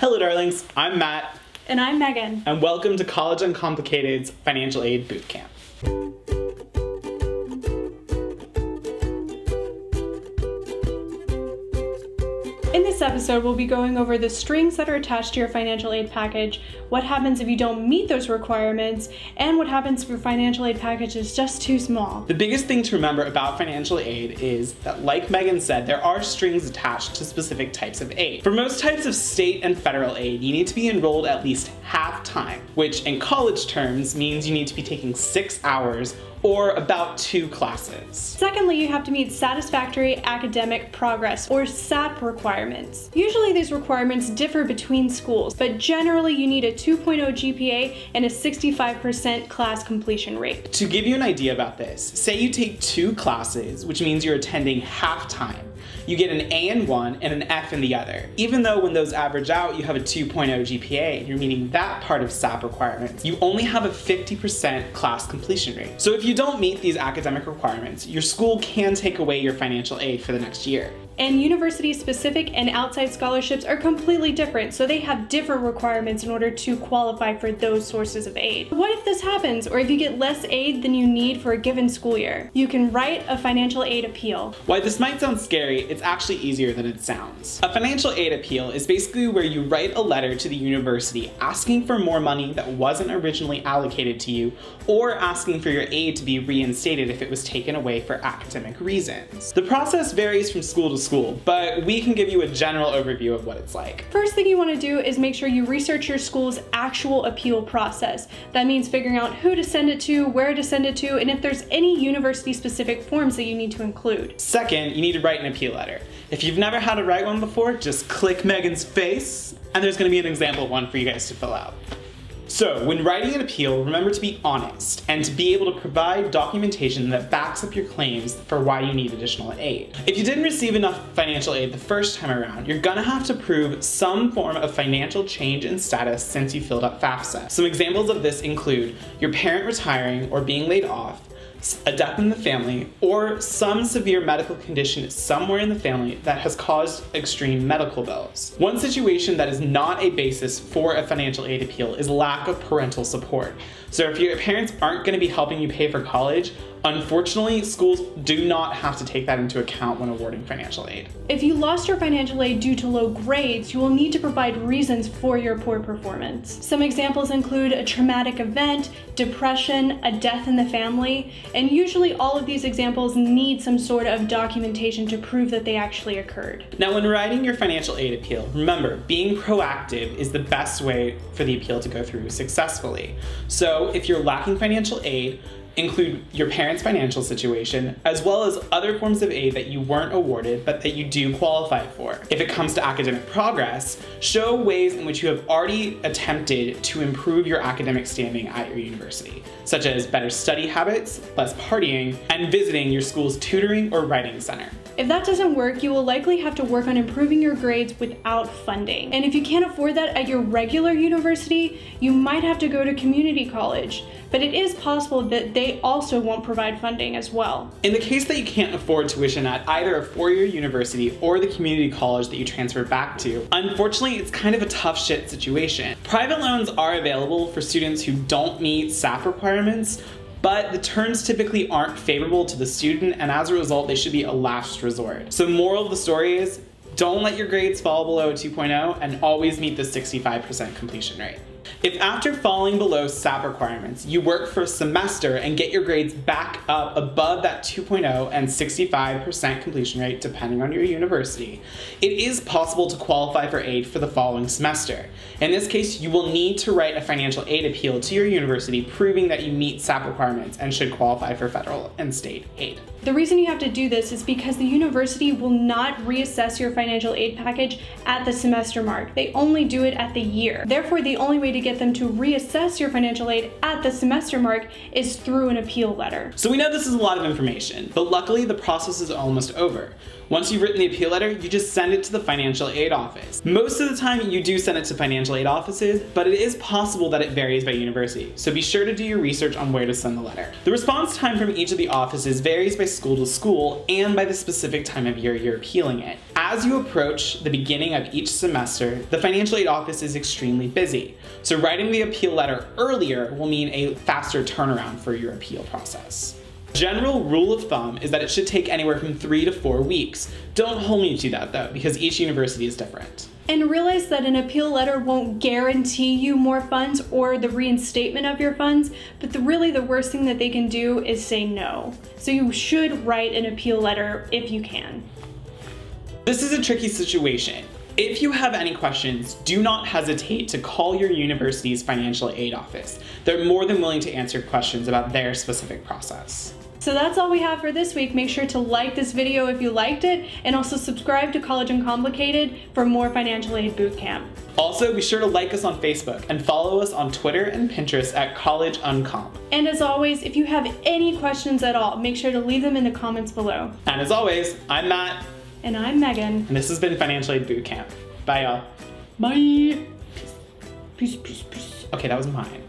Hello darlings, I'm Matt. And I'm Megan. And welcome to College Uncomplicated's Financial Aid Boot Camp. In this episode, we'll be going over the strings that are attached to your financial aid package, what happens if you don't meet those requirements, and what happens if your financial aid package is just too small. The biggest thing to remember about financial aid is that, like Megan said, there are strings attached to specific types of aid. For most types of state and federal aid, you need to be enrolled at least half time, which in college terms means you need to be taking 6 hours or about 2 classes. Secondly, you have to meet satisfactory academic progress, or SAP requirements. Usually these requirements differ between schools, but generally you need a 2.0 GPA and a 65% class completion rate. To give you an idea about this, say you take 2 classes, which means you're attending half time. You get an A in one and an F in the other. Even though when those average out, you have a 2.0 GPA and you're meeting that part of SAP requirements, you only have a 50% class completion rate. So if you don't meet these academic requirements, your school can take away your financial aid for the next year. And university-specific and outside scholarships are completely different, so they have different requirements in order to qualify for those sources of aid. What if this happens, or if you get less aid than you need for a given school year? You can write a financial aid appeal. While this might sound scary, it's actually easier than it sounds. A financial aid appeal is basically where you write a letter to the university asking for more money that wasn't originally allocated to you, or asking for your aid to be reinstated if it was taken away for academic reasons. The process varies from school to school, but we can give you a general overview of what it's like. First thing you want to do is make sure you research your school's actual appeal process. That means figuring out who to send it to, where to send it to, and if there's any university-specific forms that you need to include. Second, you need to write an appeal letter. If you've never had to write one before, just click Megan's face, and there's going to be an example one for you guys to fill out. So, when writing an appeal, remember to be honest and to be able to provide documentation that backs up your claims for why you need additional aid. If you didn't receive enough financial aid the first time around, you're gonna have to prove some form of financial change in status since you filled out FAFSA. Some examples of this include your parent retiring or being laid off, a death in the family, or some severe medical condition somewhere in the family that has caused extreme medical bills. One situation that is not a basis for a financial aid appeal is lack of parental support. So if your parents aren't going to be helping you pay for college, unfortunately, schools do not have to take that into account when awarding financial aid. If you lost your financial aid due to low grades, you will need to provide reasons for your poor performance. Some examples include a traumatic event, depression, a death in the family, and usually all of these examples need some sort of documentation to prove that they actually occurred. Now, when writing your financial aid appeal, remember, being proactive is the best way for the appeal to go through successfully. So if you're lacking financial aid, include your parents' financial situation, as well as other forms of aid that you weren't awarded but that you do qualify for. If it comes to academic progress, show ways in which you have already attempted to improve your academic standing at your university, such as better study habits, less partying, and visiting your school's tutoring or writing center. If that doesn't work, you will likely have to work on improving your grades without funding. And if you can't afford that at your regular university, you might have to go to community college, but it is possible that they also won't provide funding as well. In the case that you can't afford tuition at either a four-year university or the community college that you transfer back to, unfortunately, it's kind of a tough shit situation. Private loans are available for students who don't meet SAP requirements, but the terms typically aren't favorable to the student, and as a result, they should be a last resort. So moral of the story is, don't let your grades fall below 2.0 and always meet the 65% completion rate. If after falling below SAP requirements, you work for a semester and get your grades back up above that 2.0 and 65% completion rate, depending on your university, it is possible to qualify for aid for the following semester. In this case, you will need to write a financial aid appeal to your university proving that you meet SAP requirements and should qualify for federal and state aid. The reason you have to do this is because the university will not reassess your financial aid package at the semester mark. They only do it at the year. Therefore, the only way to get them to reassess your financial aid at the semester mark is through an appeal letter. So we know this is a lot of information, but luckily the process is almost over. Once you've written the appeal letter, you just send it to the financial aid office. Most of the time you do send it to financial aid offices, but it is possible that it varies by university, so be sure to do your research on where to send the letter. The response time from each of the offices varies by school to school and by the specific time of year you're appealing it. As you approach the beginning of each semester, the financial aid office is extremely busy, so writing the appeal letter earlier will mean a faster turnaround for your appeal process. General rule of thumb is that it should take anywhere from 3 to 4 weeks. Don't hold me to that though, because each university is different. And realize that an appeal letter won't guarantee you more funds or the reinstatement of your funds, but really the worst thing that they can do is say no. So you should write an appeal letter if you can. This is a tricky situation. If you have any questions, do not hesitate to call your university's financial aid office. They're more than willing to answer questions about their specific process. So that's all we have for this week. Make sure to like this video if you liked it, and also subscribe to College Uncomplicated for more Financial Aid Boot Camp. Also, be sure to like us on Facebook and follow us on Twitter and Pinterest at College Uncomp. And as always, if you have any questions at all, make sure to leave them in the comments below. And as always, I'm Matt. And I'm Megan. And this has been Financial Aid Boot Camp. Bye, y'all. Bye. Peace, peace, peace. Okay, that was mine.